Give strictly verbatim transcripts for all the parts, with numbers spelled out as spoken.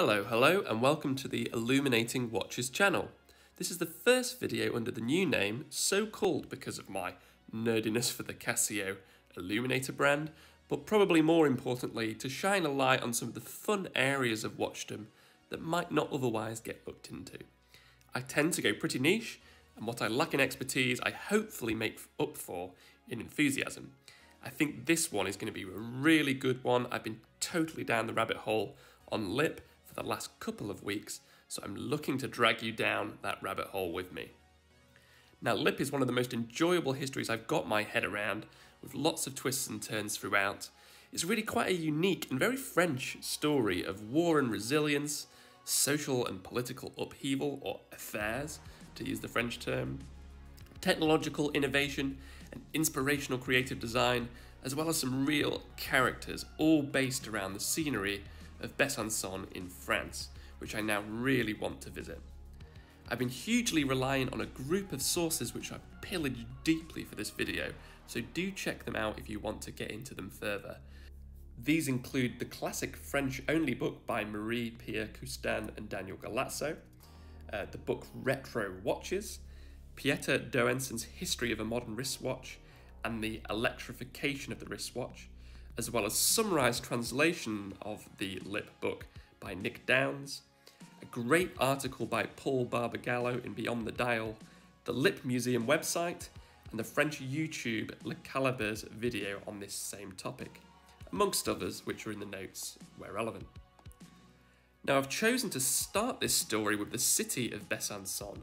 Hello, hello, and welcome to the Illuminating Watches channel. This is the first video under the new name, so called because of my nerdiness for the Casio Illuminator brand, but probably more importantly, to shine a light on some of the fun areas of watchdom that might not otherwise get looked into. I tend to go pretty niche, and what I lack in expertise, I hopefully make up for in enthusiasm. I think this one is going to be a really good one. I've been totally down the rabbit hole on Lip for the last couple of weeks, so I'm looking to drag you down that rabbit hole with me. Now, Lip is one of the most enjoyable histories I've got my head around, with lots of twists and turns throughout. It's really quite a unique and very French story of war and resilience, social and political upheaval, or affairs, to use the French term, technological innovation and inspirational creative design, as well as some real characters, all based around the scenery of Besançon in France, which I now really want to visit. I've been hugely relying on a group of sources which I've pillaged deeply for this video, so do check them out if you want to get into them further. These include the classic French-only book by Marie Pierre Coustein and Daniel Galasso, uh, the book Retro Watches, Pieter Doensen's History of a Modern Wristwatch, and the Electrification of the Wristwatch, as well as summarised translation of the Lip book by Nick Downs, a great article by Paul Barbagallo in Beyond the Dial, the Lip Museum website, and the French YouTube Le Calaber's video on this same topic, amongst others which are in the notes where relevant. Now, I've chosen to start this story with the city of Besançon,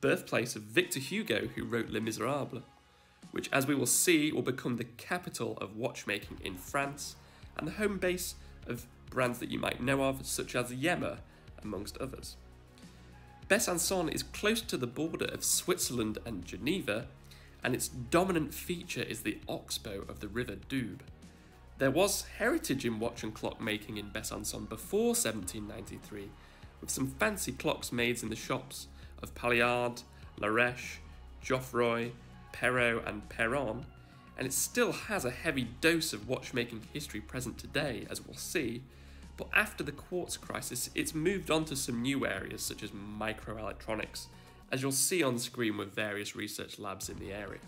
birthplace of Victor Hugo, who wrote Les Misérables, which, as we will see, will become the capital of watchmaking in France and the home base of brands that you might know of, such as Yema, amongst others. Besançon is close to the border of Switzerland and Geneva, and its dominant feature is the oxbow of the River Doubs. There was heritage in watch and clock making in Besançon before seventeen ninety-three, with some fancy clocks made in the shops of Palliard, Laresch, Joffroy, Perot and Perron, and it still has a heavy dose of watchmaking history present today, as we'll see, but after the quartz crisis it's moved on to some new areas such as microelectronics, as you'll see on screen with various research labs in the area.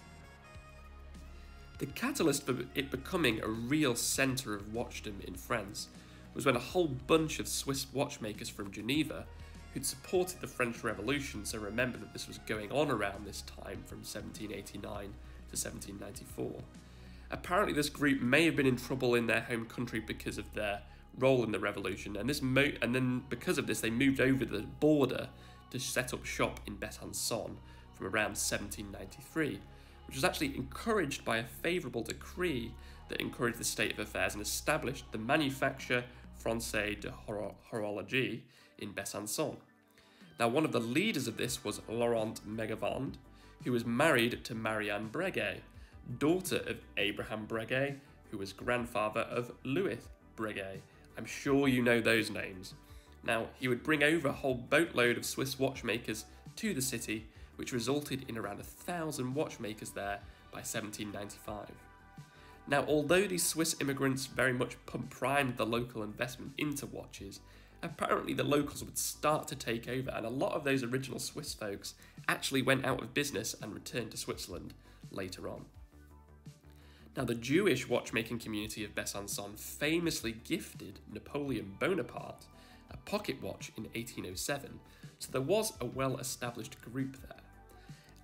The catalyst for it becoming a real centre of watchdom in France was when a whole bunch of Swiss watchmakers from Geneva who'd supported the French Revolution, so remember that this was going on around this time from seventeen eighty-nine to seventeen ninety-four. Apparently this group may have been in trouble in their home country because of their role in the revolution, and this mo and then because of this they moved over the border to set up shop in Besançon from around seventeen ninety-three, which was actually encouraged by a favourable decree that encouraged the state of affairs and established the Manufacture Francaise de Horologie in Besançon. Now, one of the leaders of this was Laurent Megavond, who was married to Marianne Breguet, daughter of Abraham Breguet, who was grandfather of Louis Breguet. I'm sure you know those names. Now, he would bring over a whole boatload of Swiss watchmakers to the city, which resulted in around a thousand watchmakers there by seventeen ninety-five. Now, although these Swiss immigrants very much primed the local investment into watches, apparently the locals would start to take over, and a lot of those original Swiss folks actually went out of business and returned to Switzerland later on. Now, the Jewish watchmaking community of Besançon famously gifted Napoleon Bonaparte a pocket watch in eighteen oh seven, so there was a well-established group there.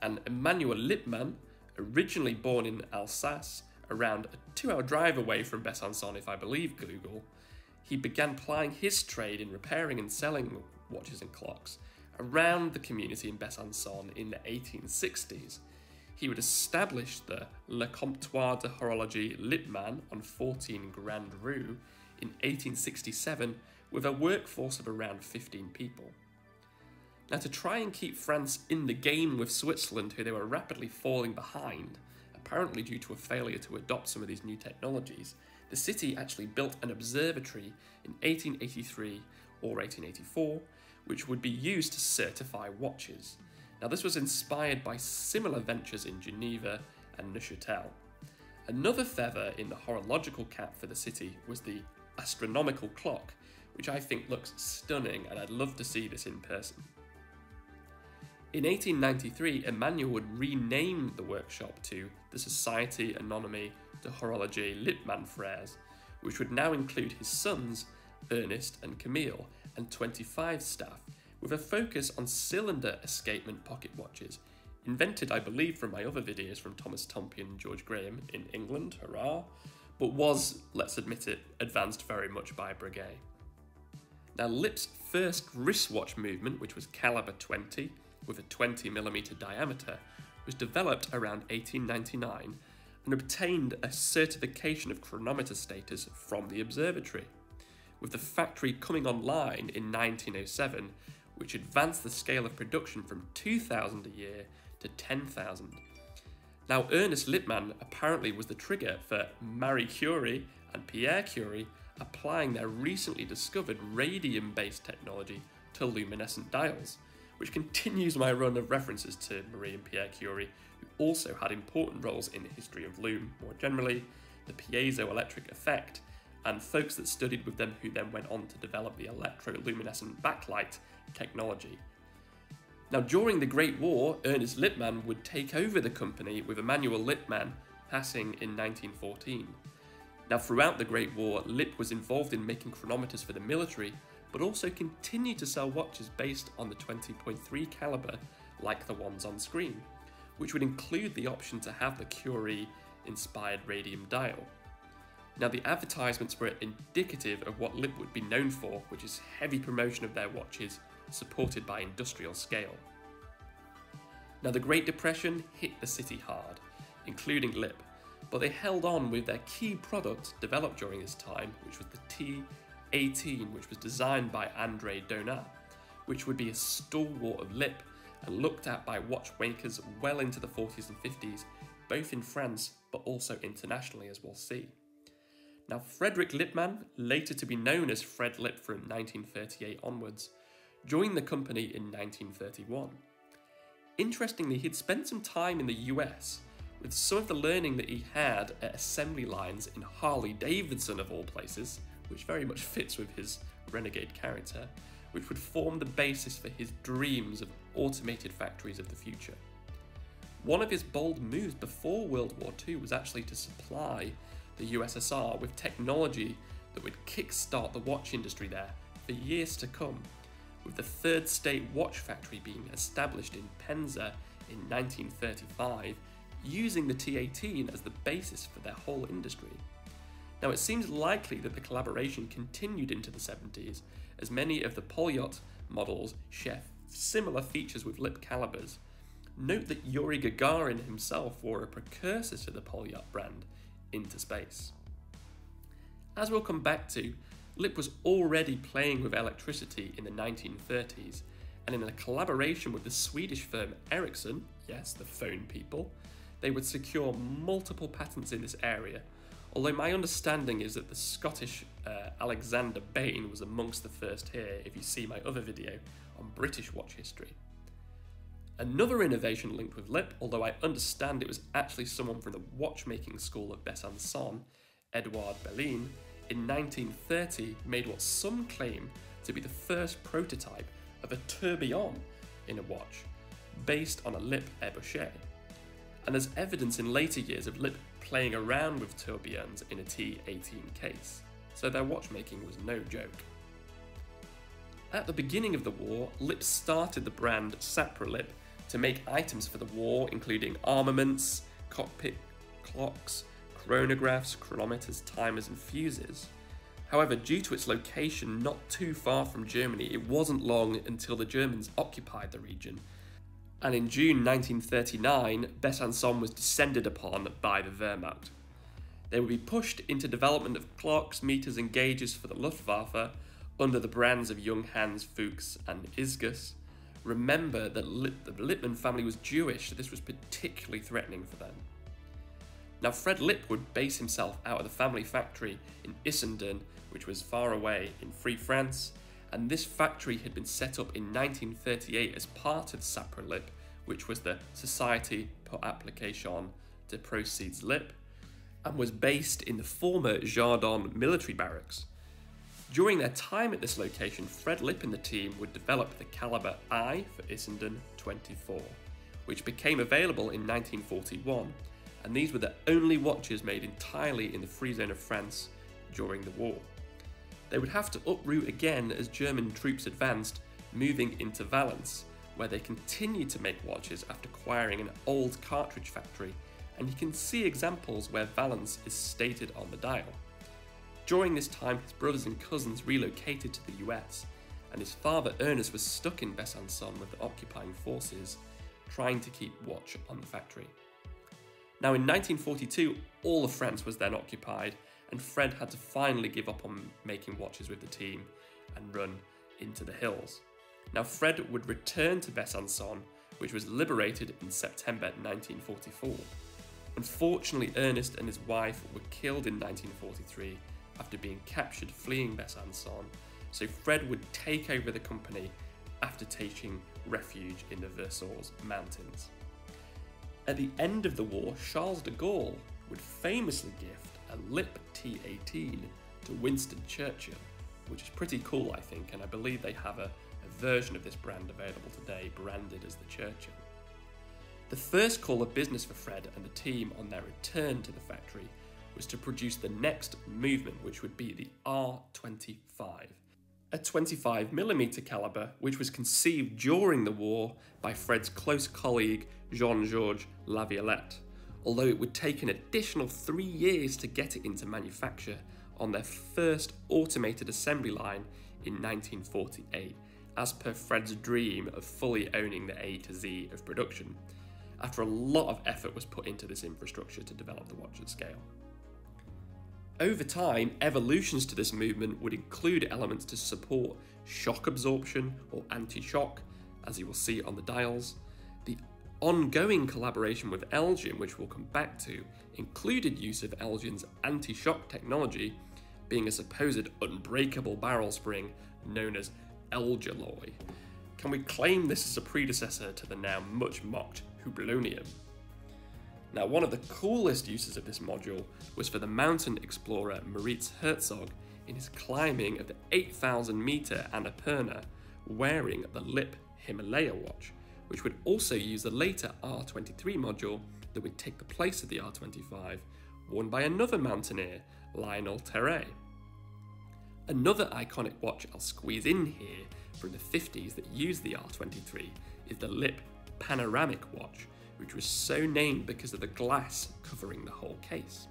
And Emmanuel Lipmann, originally born in Alsace, around a two-hour drive away from Besançon if I believe Google, he began plying his trade in repairing and selling watches and clocks around the community in Besançon in the eighteen sixties. He would establish the Le Comptoir de Horologie Lipmann on fourteen Grand Rue in eighteen sixty-seven with a workforce of around fifteen people. Now, to try and keep France in the game with Switzerland, who they were rapidly falling behind, apparently due to a failure to adopt some of these new technologies, the city actually built an observatory in eighteen eighty-three or eighteen eighty-four, which would be used to certify watches. Now, this was inspired by similar ventures in Geneva and Neuchâtel. Another feather in the horological cap for the city was the astronomical clock, which I think looks stunning, and I'd love to see this in person. In eighteen ninety-three, Emmanuel would rename the workshop to the Société Anonyme de Horologie Lipmann Frères, which would now include his sons, Ernest and Camille, and twenty-five staff, with a focus on cylinder escapement pocket watches, invented, I believe, from my other videos from Thomas Tompion and George Graham in England, hurrah, but was, let's admit it, advanced very much by Breguet. Now, Lip's first wristwatch movement, which was caliber twenty, with a twenty millimeter diameter, was developed around eighteen ninety-nine and obtained a certification of chronometer status from the observatory, with the factory coming online in nineteen oh seven, which advanced the scale of production from two thousand a year to ten thousand. Now, Ernest Lipmann apparently was the trigger for Marie Curie and Pierre Curie applying their recently discovered radium-based technology to luminescent dials, which continues my run of references to Marie and Pierre Curie, who also had important roles in the history of lume more generally, the piezoelectric effect, and folks that studied with them who then went on to develop the electroluminescent backlight technology. Now, during the Great War, Ernest Lipmann would take over the company with Emmanuel Lipmann passing in nineteen fourteen. Now, throughout the Great War, Lip was involved in making chronometers for the military, but also continued to sell watches based on the twenty point three caliber, like the ones on screen, which would include the option to have the Curie-inspired radium dial. Now, the advertisements were indicative of what Lip would be known for, which is heavy promotion of their watches, supported by industrial scale. Now, the Great Depression hit the city hard, including Lip, but they held on with their key product developed during this time, which was the T eighteen, which was designed by André Donat, which would be a stalwart of Lip and looked at by watchmakers well into the forties and fifties, both in France but also internationally, as we'll see. Now, Frederick Lipmann, later to be known as Fred Lip from nineteen thirty-eight onwards, joined the company in nineteen thirty-one. Interestingly, he'd spent some time in the U S, with some of the learning that he had at assembly lines in Harley-Davidson of all places, which very much fits with his renegade character, which would form the basis for his dreams of automated factories of the future. One of his bold moves before World War Two was actually to supply the U S S R with technology that would kickstart the watch industry there for years to come, with the Third State Watch Factory being established in Penza in nineteen thirty-five, using the T eighteen as the basis for their whole industry. Now, it seems likely that the collaboration continued into the seventies, as many of the Polyot models share similar features with Lip calibers. Note that Yuri Gagarin himself wore a precursor to the Polyot brand into space. As we'll come back to, Lip was already playing with electricity in the nineteen thirties, and in a collaboration with the Swedish firm Ericsson, yes, the phone people, they would secure multiple patents in this area, although my understanding is that the Scottish uh, Alexander Bain was amongst the first here, if you see my other video on British watch history. Another innovation linked with Lip, although I understand it was actually someone from the watchmaking school at Besançon, Edouard Bellin, in nineteen thirty made what some claim to be the first prototype of a tourbillon in a watch, based on a Lip Ebochet. And there's evidence in later years of Lip playing around with tourbillons in a T eighteen case, so their watchmaking was no joke. At the beginning of the war, Lip started the brand Saprolip to make items for the war, including armaments, cockpit clocks, chronographs, chronometers, timers and fuses. However, due to its location not too far from Germany, it wasn't long until the Germans occupied the region, and in June nineteen thirty-nine, Besançon was descended upon by the Wehrmacht. They would be pushed into development of clocks, meters and gauges for the Luftwaffe under the brands of young Hans Fuchs and Isgus. Remember that Lip, the Lipmann family was Jewish, so this was particularly threatening for them. Now, Fred Lip would base himself out of the family factory in Issenden, which was far away in Free France, and this factory had been set up in nineteen thirty-eight as part of Saprolip, which was the Société pour Application de Proceeds Lip, and was based in the former Jardin military barracks. During their time at this location, Fred Lip and the team would develop the caliber I for Issenden twenty-four, which became available in nineteen forty-one, and these were the only watches made entirely in the Free Zone of France during the war. They would have to uproot again as German troops advanced, moving into Valence, where they continued to make watches after acquiring an old cartridge factory, and you can see examples where Valence is stated on the dial. During this time, his brothers and cousins relocated to the U S, and his father Ernest was stuck in Besançon with the occupying forces, trying to keep watch on the factory. Now in nineteen forty-two, all of France was then occupied, and Fred had to finally give up on making watches with the team and run into the hills. Now Fred would return to Besançon, which was liberated in September nineteen forty-four. Unfortunately, Ernest and his wife were killed in nineteen forty-three, after being captured fleeing Besançon, so Fred would take over the company after taking refuge in the Vercors mountains. At the end of the war, Charles de Gaulle would famously gift a Lip T eighteen to Winston Churchill, which is pretty cool I think, and I believe they have a, a version of this brand available today branded as the Churchill. The first call of business for Fred and the team on their return to the factory was to produce the next movement, which would be the R twenty-five, a twenty-five millimeter caliber which was conceived during the war by Fred's close colleague Jean-Georges Laviolette, although it would take an additional three years to get it into manufacture on their first automated assembly line in nineteen forty-eight, as per Fred's dream of fully owning the A to Z of production, after a lot of effort was put into this infrastructure to develop the watch at scale. Over time, evolutions to this movement would include elements to support shock absorption or anti-shock, as you will see on the dials. The ongoing collaboration with Elgin, which we'll come back to, included use of Elgin's anti-shock technology, being a supposed unbreakable barrel spring known as Elgiloy. Can we claim this as a predecessor to the now much mocked Hublonium? Now, one of the coolest uses of this module was for the mountain explorer Moritz Herzog in his climbing of the eight thousand meter Annapurna wearing the Lip Himalaya watch, which would also use the later R twenty-three module that would take the place of the R twenty-five, worn by another mountaineer, Lionel Terray. Another iconic watch I'll squeeze in here from the fifties that used the R twenty-three is the Lip Panoramic watch, which was so named because of the glass covering the whole case.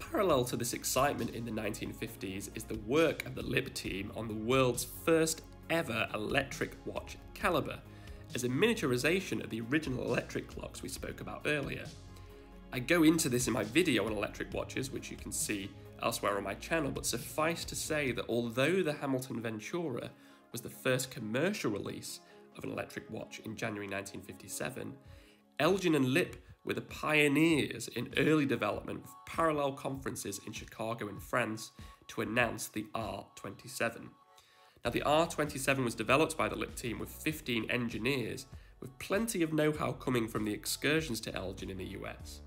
Parallel to this excitement in the nineteen fifties is the work of the Lip team on the world's first ever electric watch caliber, as a miniaturization of the original electric clocks we spoke about earlier. I go into this in my video on electric watches, which you can see elsewhere on my channel, but suffice to say that although the Hamilton Ventura was the first commercial release of an electric watch in January nineteen fifty-seven, Elgin and Lip were the pioneers in early development with parallel conferences in Chicago and France to announce the R twenty-seven. Now the R twenty-seven was developed by the Lip team with fifteen engineers, with plenty of know-how coming from the excursions to Elgin in the U S.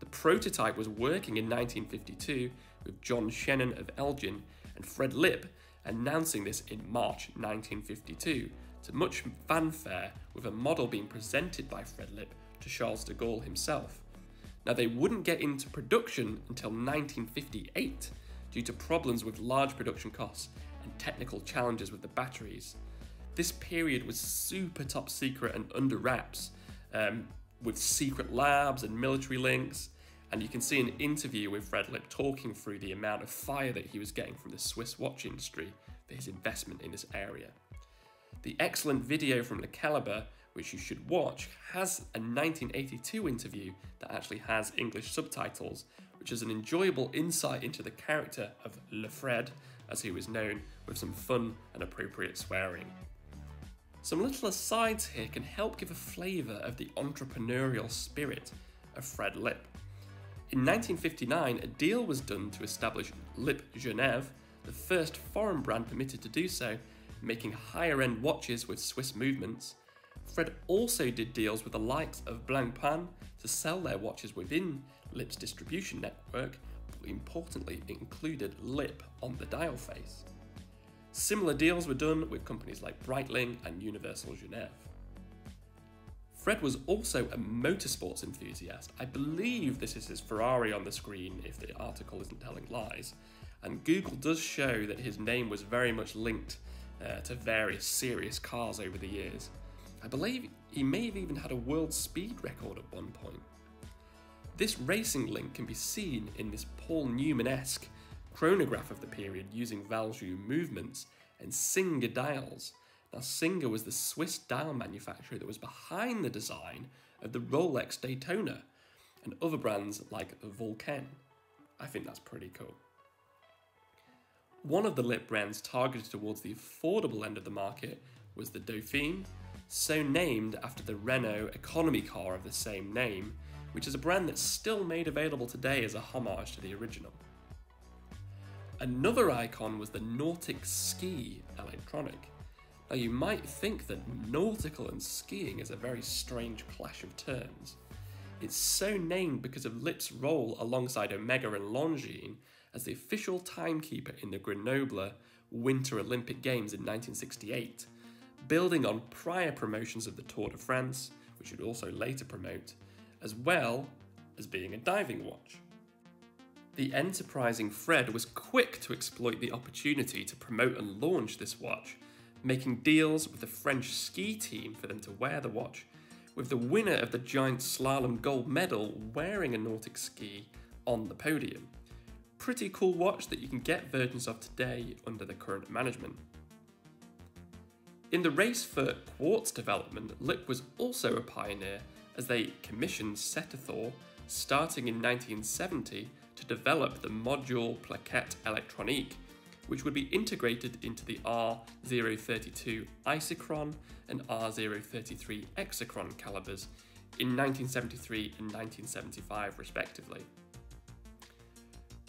The prototype was working in nineteen fifty-two with John Shannon of Elgin and Fred Lip announcing this in March nineteen fifty-two to much fanfare, with a model being presented by Fred Lip to Charles de Gaulle himself. Now they wouldn't get into production until nineteen fifty-eight due to problems with large production costs and technical challenges with the batteries. This period was super top secret and under wraps, um, with secret labs and military links, and you can see an interview with Fred Lip talking through the amount of fire that he was getting from the Swiss watch industry for his investment in this area. The excellent video from the caliber, which you should watch, has a nineteen eighty-two interview that actually has English subtitles, which is an enjoyable insight into the character of Le Fred, as he was known, with some fun and appropriate swearing. Some little asides here can help give a flavour of the entrepreneurial spirit of Fred Lip. In nineteen fifty-nine, a deal was done to establish Lip Genève, the first foreign brand permitted to do so, making higher-end watches with Swiss movements. Fred also did deals with the likes of Blancpain to sell their watches within Lip's distribution network, importantly included Lip on the dial face. Similar deals were done with companies like Breitling and Universal Genève. Fred was also a motorsports enthusiast. I believe this is his Ferrari on the screen if the article isn't telling lies, and Google does show that his name was very much linked uh, to various serious cars over the years. I believe he may have even had a world speed record at one point. This racing link can be seen in this Paul Newman-esque chronograph of the period using Valjoux movements and Singer dials. Now, Singer was the Swiss dial manufacturer that was behind the design of the Rolex Daytona and other brands like Vulcain. I think that's pretty cool. One of the Lip brands targeted towards the affordable end of the market was the Dauphine, so named after the Renault economy car of the same name, which is a brand that's still made available today as a homage to the original. Another icon was the Nautic Ski electronic. Now, you might think that nautical and skiing is a very strange clash of terms. It's so named because of Lip's role alongside Omega and Longines as the official timekeeper in the Grenoble Winter Olympic Games in nineteen sixty-eight, building on prior promotions of the Tour de France, which would also later promote, as well as being a diving watch. The enterprising Fred was quick to exploit the opportunity to promote and launch this watch, making deals with the French ski team for them to wear the watch, with the winner of the giant slalom gold medal wearing a Nautic ski on the podium. Pretty cool watch that you can get versions of today under the current management. In the race for quartz development, Lip was also a pioneer as they commissioned Cetethor, starting in nineteen seventy, to develop the module plaquette electronique, which would be integrated into the R zero thirty-two isochron and R zero thirty-three hexachron calibers in nineteen seventy-three and nineteen seventy-five respectively.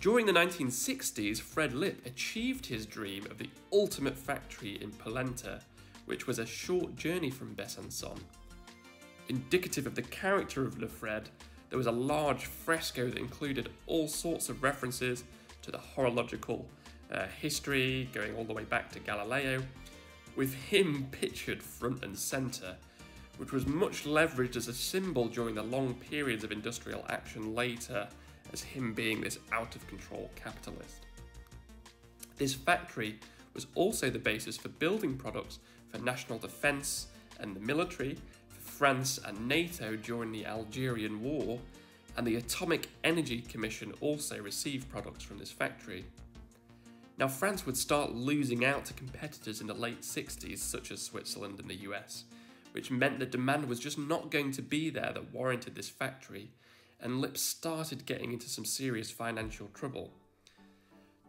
During the nineteen sixties, Fred Lip achieved his dream of the ultimate factory in Polenta, which was a short journey from Besançon. Indicative of the character of Le Fred, there was a large fresco that included all sorts of references to the horological uh, history, going all the way back to Galileo, with him pictured front and centre, which was much leveraged as a symbol during the long periods of industrial action later, as him being this out-of-control capitalist. This factory was also the basis for building products for national defence and the military, France and NATO during the Algerian War, and the Atomic Energy Commission also received products from this factory. Now, France would start losing out to competitors in the late sixties, such as Switzerland and the U S, which meant the demand was just not going to be there that warranted this factory, and Lip started getting into some serious financial trouble.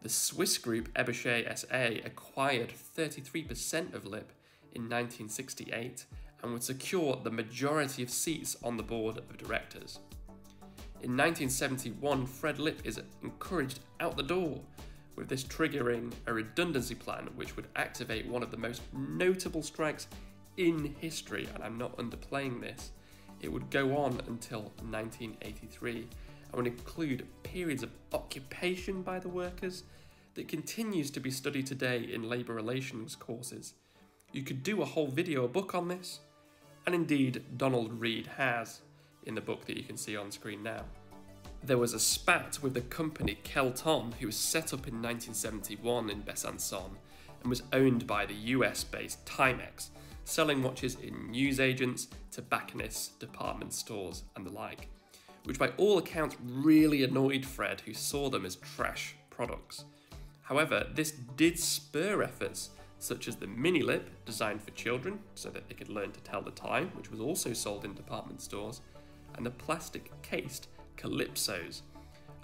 The Swiss group Eboucher S A acquired thirty-three percent of Lip in nineteen sixty-eight, and would secure the majority of seats on the board of directors. In nineteen seventy-one, Fred Lip is encouraged out the door, with this triggering a redundancy plan which would activate one of the most notable strikes in history, and I'm not underplaying this. It would go on until nineteen eighty-three, and would include periods of occupation by the workers that continues to be studied today in labour relations courses. You could do a whole video or book on this, and indeed Donald Reed has in the book that you can see on screen now. There was a spat with the company Kelton, who was set up in nineteen seventy-one in Besançon and was owned by the U S-based Timex, selling watches in newsagents, tobacconists, department stores and the like, which by all accounts really annoyed Fred, who saw them as trash products. However, this did spur efforts such as the Mini Lip, designed for children so that they could learn to tell the time, which was also sold in department stores, and the plastic-cased Calypsos,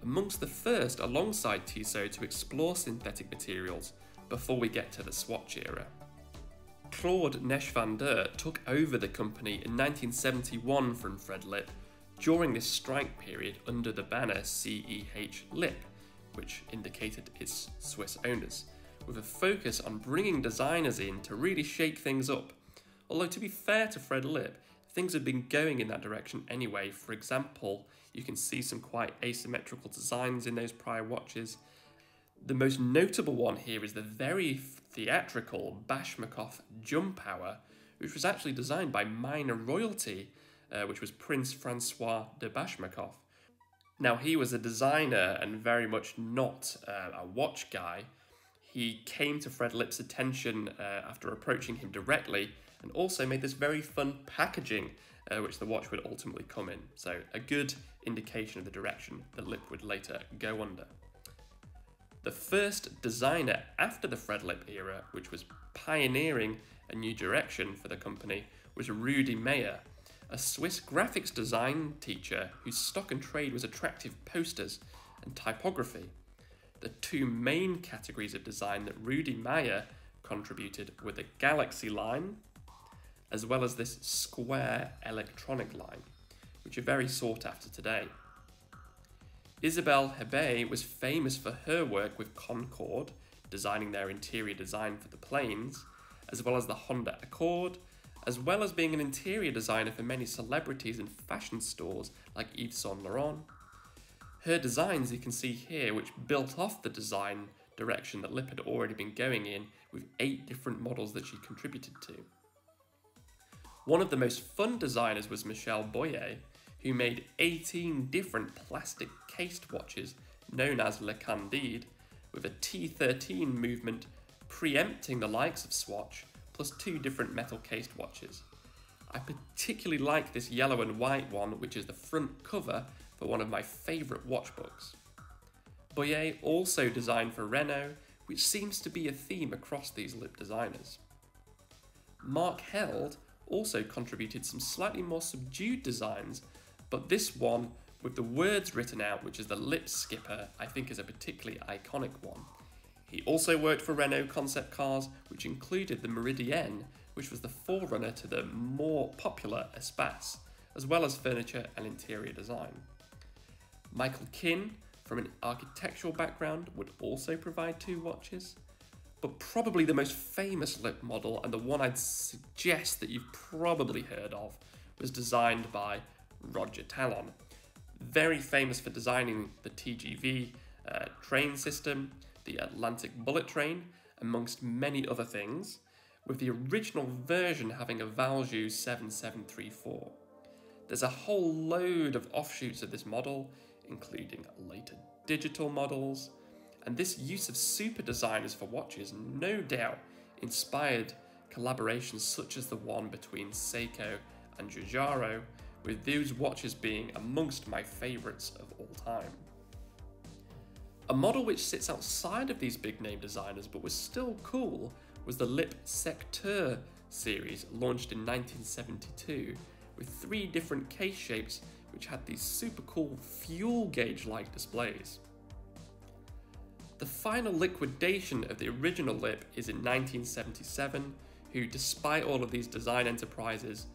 amongst the first alongside Tissot to explore synthetic materials before we get to the Swatch era. Claude Neschwander took over the company in nineteen seventy-one from Fred Lip during this strike period under the banner C E H Lip, which indicated its Swiss owners, with a focus on bringing designers in to really shake things up. Although, to be fair to Fred Lip, things had been going in that direction anyway. For example, You can see some quite asymmetrical designs in those prior watches. The most notable one here is the very theatrical Bashmakov jump hour, which was actually designed by minor royalty, uh, which was Prince Francois de Bashmakov. Now, he was a designer and very much not uh, a watch guy. He came to Fred Lip's attention uh, after approaching him directly, and also made this very fun packaging, uh, which the watch would ultimately come in. So a good indication of the direction that Lip would later go under. The first designer after the Fred Lip era, which was pioneering a new direction for the company, was Rudi Meyer, a Swiss graphics design teacher whose stock and trade was attractive posters and typography. The two main categories of design that Rudi Meyer contributed were the Galaxy line, as well as this square electronic line, which are very sought after today. Isabelle Hebey was famous for her work with Concorde, designing their interior design for the planes, as well as the Honda Accord, as well as being an interior designer for many celebrities and fashion stores like Yves Saint Laurent. Her designs you can see here, which built off the design direction that Lip had already been going in with eight different models that she contributed to. One of the most fun designers was Michel Boyer, who made eighteen different plastic cased watches known as Le Candide, with a T thirteen movement preempting the likes of Swatch, plus two different metal cased watches. I particularly like this yellow and white one, which is the front cover for one of my favourite watch books. Boyer also designed for Renault, which seems to be a theme across these Lip designers. Mark Held also contributed some slightly more subdued designs, but this one with the words written out, which is the Lip Skipper, I think is a particularly iconic one. He also worked for Renault concept cars, which included the Meridienne, which was the forerunner to the more popular Espace, as well as furniture and interior design. Michael Kinn, from an architectural background, would also provide two watches, but probably the most famous Lip model, and the one I'd suggest that you've probably heard of, was designed by Roger Talon. Very famous for designing the T G V uh, train system, the Atlantic bullet train, amongst many other things, with the original version having a Valjoux seven seven three four. There's a whole load of offshoots of this model, including later digital models, and this use of super designers for watches no doubt inspired collaborations such as the one between Seiko and Giugiaro, with those watches being amongst my favourites of all time. A model which sits outside of these big name designers but was still cool was the Lip Secteur series, launched in nineteen seventy-two, with three different case shapes which had these super cool fuel gauge-like displays. The final liquidation of the original Lip is in nineteen seventy-seven, who, despite all of these design enterprises,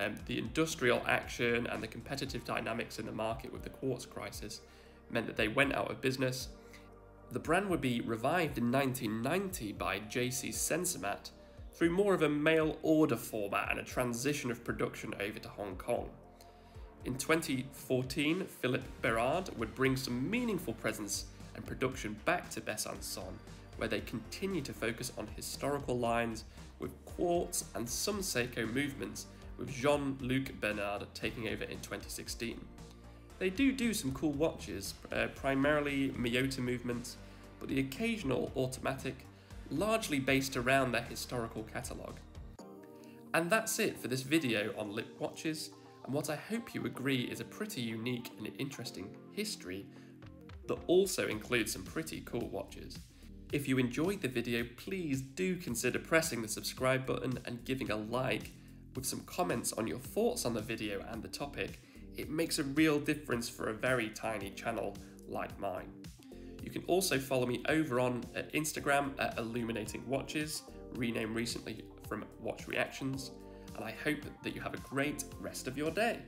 um, the industrial action and the competitive dynamics in the market with the quartz crisis meant that they went out of business. The brand would be revived in nineteen ninety by J C Sensemat through more of a mail order format and a transition of production over to Hong Kong. In twenty fourteen, Philippe Berard would bring some meaningful presence and production back to Besançon, where they continue to focus on historical lines with quartz and some Seiko movements, with Jean-Luc Bernard taking over in twenty sixteen. They do do some cool watches, uh, primarily Miyota movements, but the occasional automatic, largely based around their historical catalogue. And that's it for this video on Lip watches, and what I hope you agree is a pretty unique and interesting history that also includes some pretty cool watches. If you enjoyed the video, please do consider pressing the subscribe button and giving a like with some comments on your thoughts on the video and the topic. It makes a real difference for a very tiny channel like mine. You can also follow me over on Instagram at Illuminating Watches, renamed recently from Watch Reactions, and I hope that you have a great rest of your day.